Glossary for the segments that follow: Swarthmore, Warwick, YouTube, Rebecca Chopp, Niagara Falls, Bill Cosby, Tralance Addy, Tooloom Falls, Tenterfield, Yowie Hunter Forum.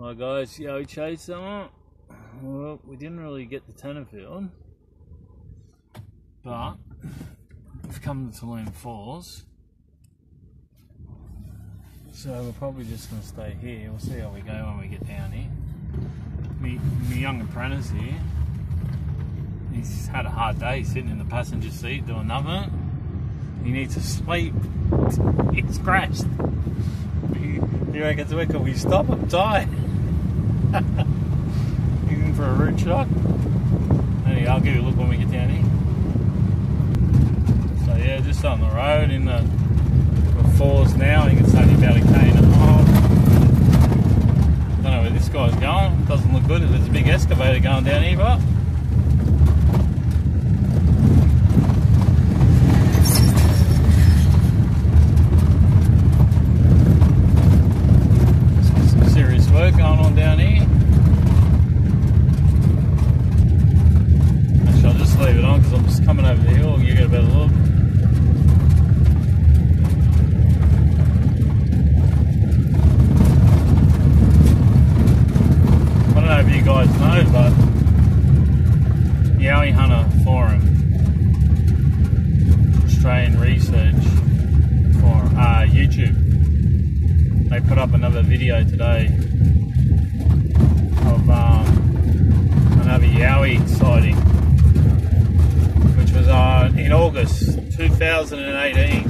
Alright guys, Yowie chased someone. Well, we didn't really get the Tenterfield, but we've come to Tooloom Falls, so we're probably just going to stay here. We'll see how we go when we get down here. My young apprentice here, he's had a hard day sitting in the passenger seat doing nothing. He needs to sleep. He's crashed. He reckons we can stop him tired. You in for a rude shock? Anyway, I'll give you a look when we get down here. So yeah, just on the road in the falls now. You can see about a K and a half. I don't know where this guy's going. It doesn't look good. There's a big excavator going down here, but going on down here. Actually, I'll just leave it on because I'm just coming over the hill and you get a better look. I don't know if you guys know, but Yowie Hunter Forum, Australian Research for YouTube, they put up another video today of another Yowie sighting, which was in August 2018.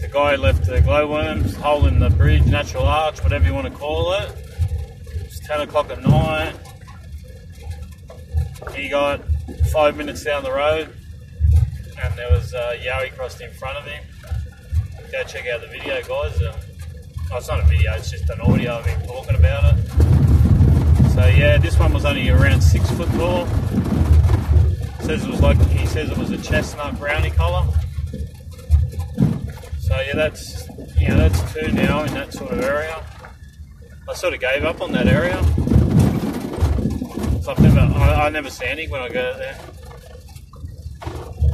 The guy left the glowworms hole in the bridge, natural arch, whatever you want to call it. It's 10 o'clock at night. He got 5 minutes down the road and there was a Yowie crossed in front of him. Go check out the video, guys. Oh, it's not a video, it's just an audio of him talking about it. So yeah, this one was only around 6 foot tall. Says it was like, he says it was a chestnut brownie colour. So yeah, that's two now in that sort of area. I sort of gave up on that area. So I never see any when I go out there.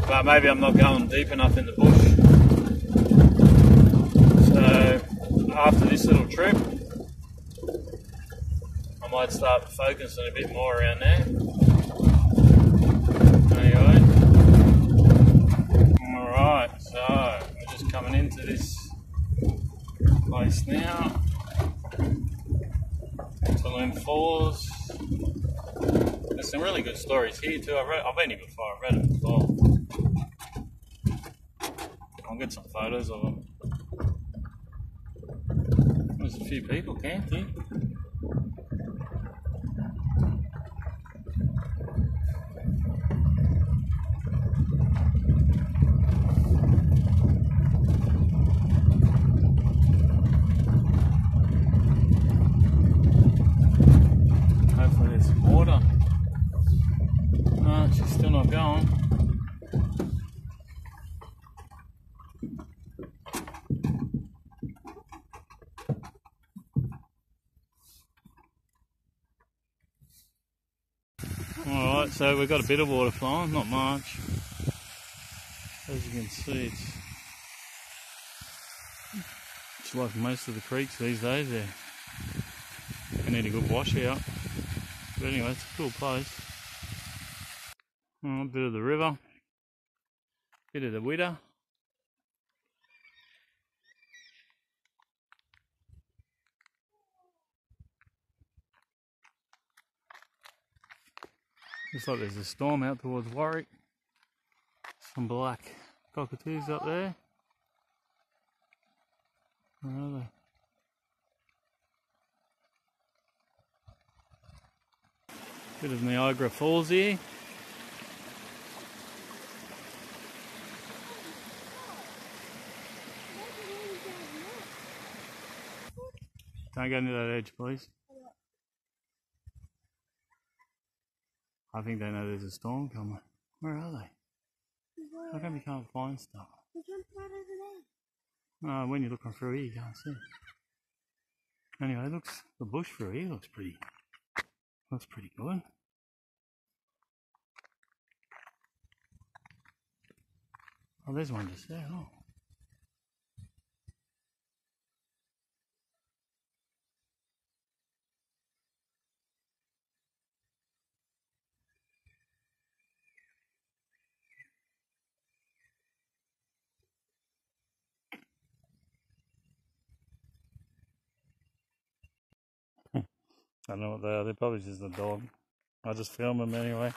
But maybe I'm not going deep enough in the bush. So after this little trip, I might start focusing a bit more around there. Anyway, alright, so we're just coming into this place now. Tooloom Falls. There's some really good stories here too. I've been here before, I've read them before. I'll get some photos of them. There's a few people camped here. Hopefully there's some water. No, she's still not going. Alright, so we've got a bit of water flowing, not much. As you can see, it's like most of the creeks these days, they need a good washout. But anyway, it's a cool place. A bit of the river, bit of the widder. Looks like there's a storm out towards Warwick. Some black cockatoos up there. Where are they? Bit of Niagara Falls here. Don't go near that edge, please. I think they know there's a storm coming. Where are they? How come you can't find stuff? You can't find over there. No, when you're looking through here, you can't see. Anyway, the bush through here looks pretty good. Oh, there's one just there. Oh. I don't know what they are. They're probably just a dog. I just film them anyway.